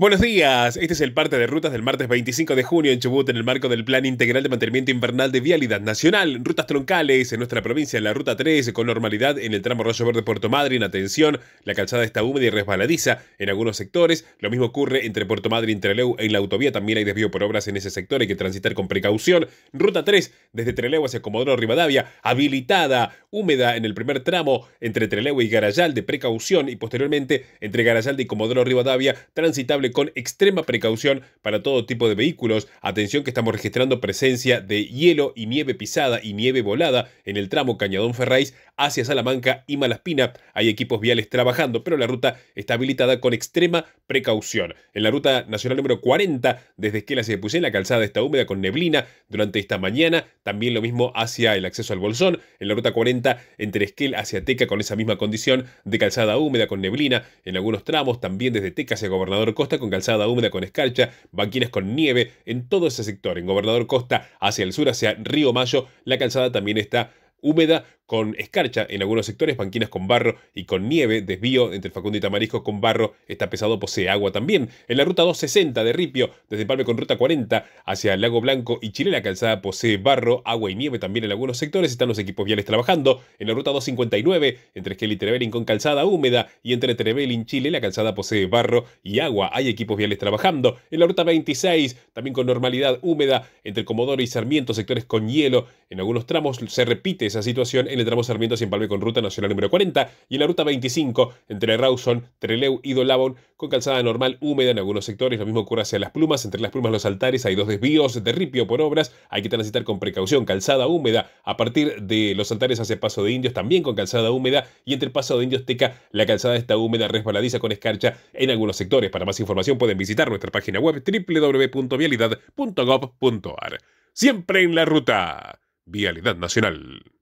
Buenos días, este es el parte de rutas del martes 25 de junio en Chubut en el marco del Plan Integral de Mantenimiento Invernal de Vialidad Nacional. Rutas troncales en nuestra provincia, la ruta 3 con normalidad en el tramo Arroyo Verde Puerto Madryn, atención, la calzada está húmeda y resbaladiza en algunos sectores, lo mismo ocurre entre Puerto Madryn y Trelew, en la autovía también hay desvío por obras en ese sector, hay que transitar con precaución. Ruta 3 desde Trelew hacia Comodoro Rivadavia, habilitada, húmeda en el primer tramo entre Trelew y Garayal, de precaución, y posteriormente entre Garayal y Comodoro Rivadavia, transitable con extrema precaución para todo tipo de vehículos. Atención que estamos registrando presencia de hielo y nieve pisada y nieve volada en el tramo Cañadón Ferráiz hacia Salamanca y Malaspina. Hay equipos viales trabajando, pero la ruta está habilitada con extrema precaución. En la ruta nacional número 40, desde Esquel hacia Pucén, la calzada está húmeda con neblina durante esta mañana. También lo mismo hacia el acceso al Bolsón. En la ruta 40, entre Esquel hacia Teca, con esa misma condición de calzada húmeda con neblina en algunos tramos. También desde Teca hacia Gobernador Costa, con calzada húmeda con escarcha, banquinas con nieve en todo ese sector. En Gobernador Costa hacia el sur, hacia Río Mayo, la calzada también está húmeda con escarcha en algunos sectores, banquinas con barro y con nieve, desvío entre Facundo y Tamarisco con barro, está pesado, posee agua también. En la ruta 260 de Ripio, desde Palme con ruta 40 hacia el Lago Blanco y Chile, la calzada posee barro, agua y nieve también en algunos sectores, están los equipos viales trabajando. En la ruta 259, entre Esquel y Trevelin con calzada húmeda, y entre Trevelin y Chile, la calzada posee barro y agua, hay equipos viales trabajando. En la ruta 26, también con normalidad, húmeda, entre Comodoro y Sarmiento, sectores con hielo, en algunos tramos se repite esa situación en el tramo Sarmiento hacia Palme con ruta nacional número 40, y en la ruta 25 entre Rawson, Trelew y Dolabon con calzada normal húmeda en algunos sectores. Lo mismo ocurre hacia Las Plumas, entre Las Plumas los Altares hay dos desvíos de Ripio por obras, hay que transitar con precaución, calzada húmeda. A partir de los Altares hacia Paso de Indios también con calzada húmeda, y entre Paso de Indios Teca la calzada está húmeda, resbaladiza con escarcha en algunos sectores. Para más información pueden visitar nuestra página web www.vialidad.gov.ar. Siempre en la ruta, Vialidad Nacional.